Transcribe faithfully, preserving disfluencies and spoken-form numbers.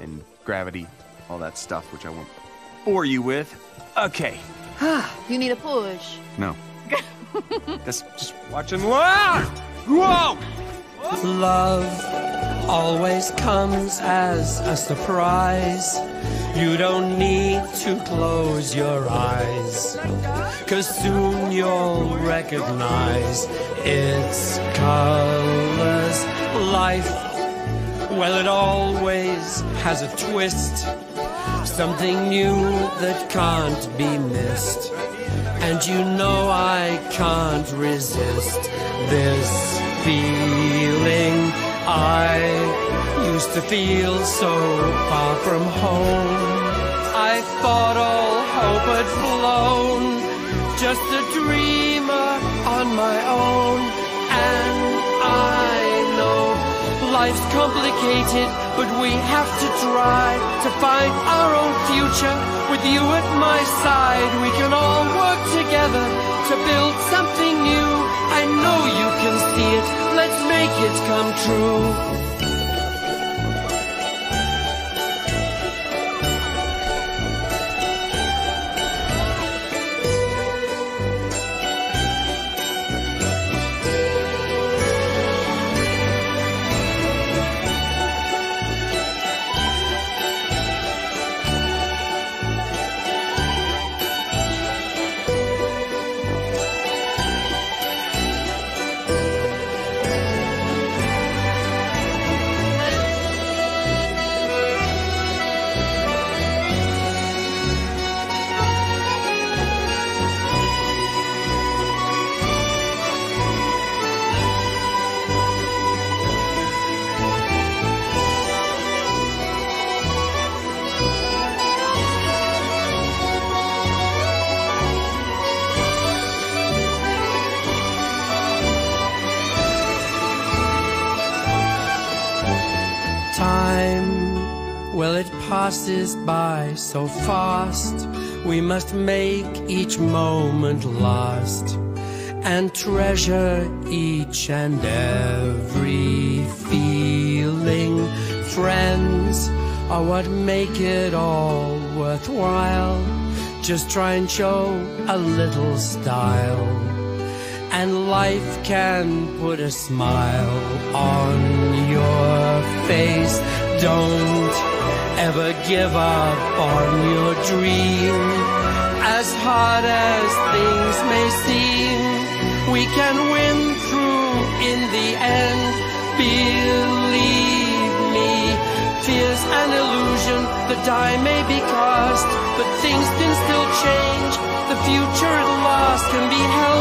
and gravity, all that stuff, which I won't bore you with. Okay. You need a push. No. That's just watching. Whoa! Whoa! Love always comes as a surprise. You don't need to close your eyes, 'cause soon you'll recognize its colors. Life, well, it always has a twist, something new that can't be missed. And you know I can't resist this feeling. I used to feel so far from home. I thought all hope had flown, just a dreamer on my own. And I know life's complicated, but we have to try to find our own future. With you at my side, we can all work together to build something new. I know you can see it. Let's make it come true. Passes by so fast, we must make each moment last and treasure each and every feeling. Friends are what make it all worthwhile. Just try and show a little style, and life can put a smile on your face. Don't ever give up on your dream. As hard as things may seem, we can win through in the end. Believe me, fear's an illusion. The die may be cast, but things can still change. The future at last can be held